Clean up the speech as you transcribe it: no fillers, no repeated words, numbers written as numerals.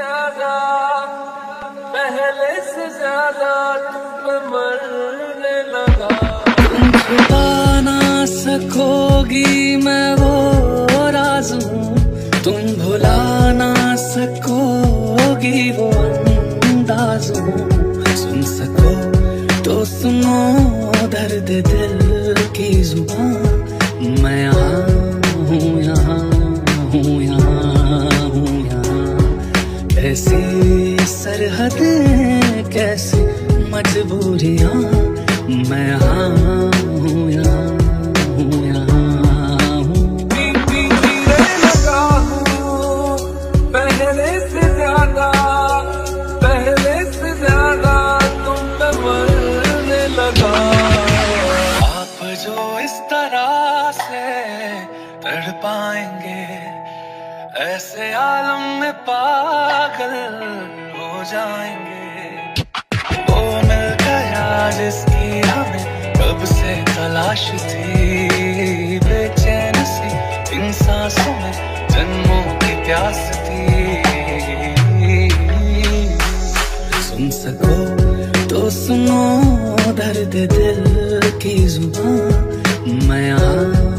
ज्यादा, पहले से ज्यादा तुम मरने लगा। बता ना सकोगी मैं वो राज़ हूँ, तुम भुला ना सकोगी वो अंदाज़ हूँ। सुन सको तो सुनो दर्द दिल की जुबान, मैं यहाँ हूँ, यहाँ हूँ, यहाँ हूँ, यहाँ। कैसी सरहदें, कैसी मजबूरियाँ, मैं यहाँ हूँ, यहाँ हूँ, यहाँ हूँ। जीने लगा हूँ पहले से ज्यादा, पहले से ज्यादा तुम पे मरने लगा। आप जो इस तरह से तड़ पाएंगे, ऐसे आलम में पागल हो जाएंगे। वो मिल गया जिसकी हमें कब से तलाश थी, बेचैन सी इन सांसों में जन्मों की प्यास थी। सुन सको तो सुनो दर्द दिल की जुबान, मैं यहाँ।